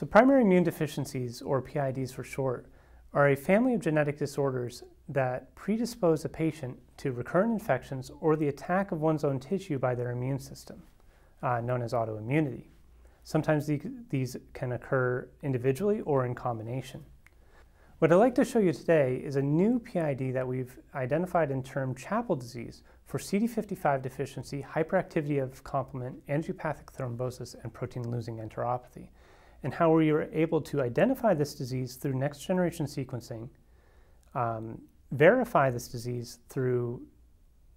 So primary immune deficiencies, or PIDs for short, are a family of genetic disorders that predispose a patient to recurrent infections or the attack of one's own tissue by their immune system, known as autoimmunity. Sometimes these can occur individually or in combination. What I'd like to show you today is a new PID that we've identified and termed CHAPLE disease for CD55 deficiency, hyperactivity of complement, angiopathic thrombosis, and protein-losing enteropathy, and how we were able to identify this disease through next-generation sequencing, verify this disease through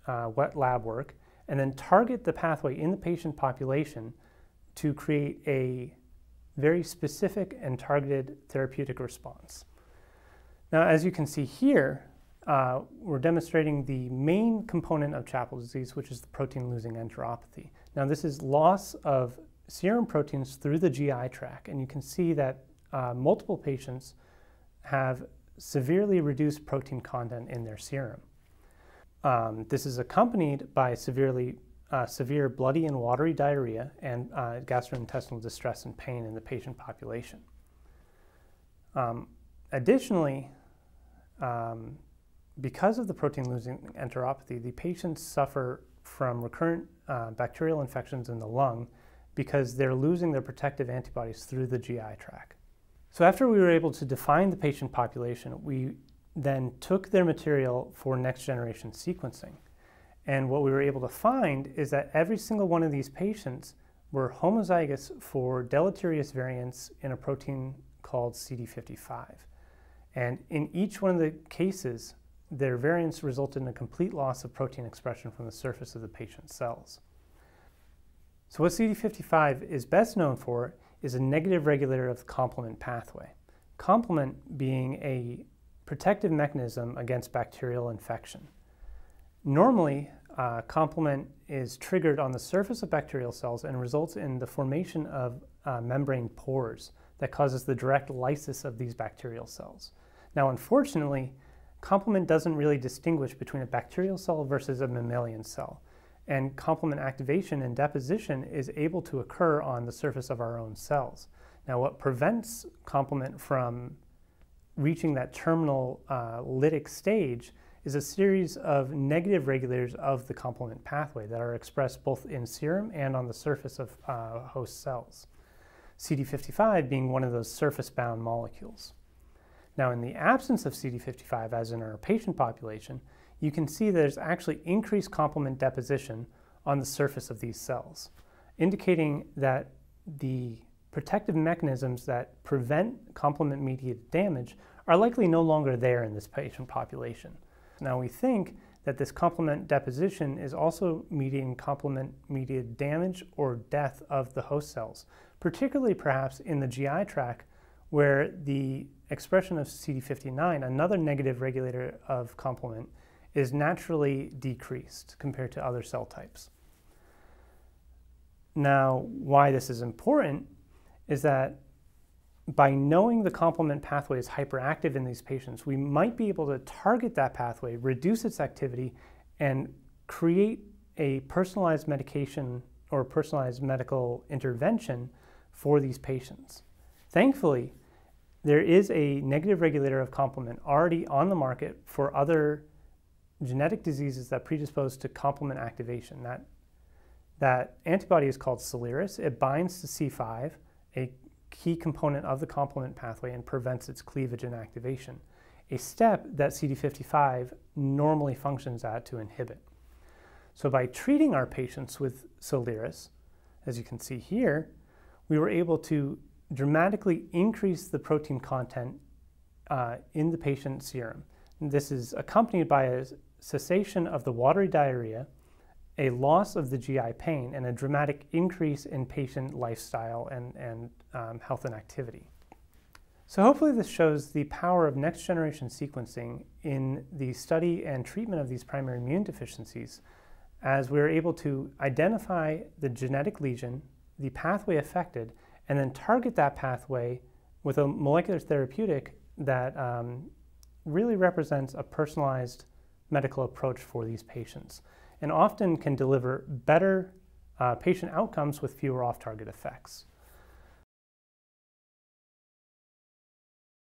wet lab work, and then target the pathway in the patient population to create a very specific and targeted therapeutic response. Now, as you can see here, we're demonstrating the main component of CHAPLE disease, which is the protein-losing enteropathy. Now, this is loss of serum proteins through the GI tract, and you can see that multiple patients have severely reduced protein content in their serum. This is accompanied by severe bloody and watery diarrhea and gastrointestinal distress and pain in the patient population. Additionally, because of the protein-losing enteropathy, the patients suffer from recurrent bacterial infections in the lung because they're losing their protective antibodies through the GI tract. So after we were able to define the patient population, we then took their material for next-generation sequencing. And what we were able to find is that every single one of these patients were homozygous for deleterious variants in a protein called CD55. And in each one of the cases, their variants resulted in a complete loss of protein expression from the surface of the patient's cells. So what CD55 is best known for is a negative regulator of the complement pathway. Complement being a protective mechanism against bacterial infection. Normally, complement is triggered on the surface of bacterial cells and results in the formation of membrane pores that causes the direct lysis of these bacterial cells. Now, unfortunately, complement doesn't really distinguish between a bacterial cell versus a mammalian cell. And complement activation and deposition is able to occur on the surface of our own cells. Now, what prevents complement from reaching that terminal lytic stage is a series of negative regulators of the complement pathway that are expressed both in serum and on the surface of host cells, CD55 being one of those surface-bound molecules. Now, in the absence of CD55, as in our patient population, you can see there's actually increased complement deposition on the surface of these cells, indicating that the protective mechanisms that prevent complement-mediated damage are likely no longer there in this patient population. Now, we think that this complement deposition is also mediating complement-mediated damage or death of the host cells, particularly perhaps in the GI tract, where the expression of CD59, another negative regulator of complement, is naturally decreased compared to other cell types. Now, why this is important is that by knowing the complement pathway is hyperactive in these patients, we might be able to target that pathway, reduce its activity, and create a personalized medication or personalized medical intervention for these patients. Thankfully, there is a negative regulator of complement already on the market for other genetic diseases that predispose to complement activation. That antibody is called Soliris. It binds to C5, a key component of the complement pathway, and prevents its cleavage and activation, a step that CD55 normally functions at to inhibit. So by treating our patients with Soliris, as you can see here, we were able to dramatically increase the protein content in the patient's serum. This is accompanied by a cessation of the watery diarrhea, a loss of the GI pain, and a dramatic increase in patient lifestyle and health and activity. So hopefully this shows the power of next-generation sequencing in the study and treatment of these primary immune deficiencies, as we're able to identify the genetic lesion, the pathway affected, and then target that pathway with a molecular therapeutic that really represents a personalized medical approach for these patients, and often can deliver better patient outcomes with fewer off-target effects.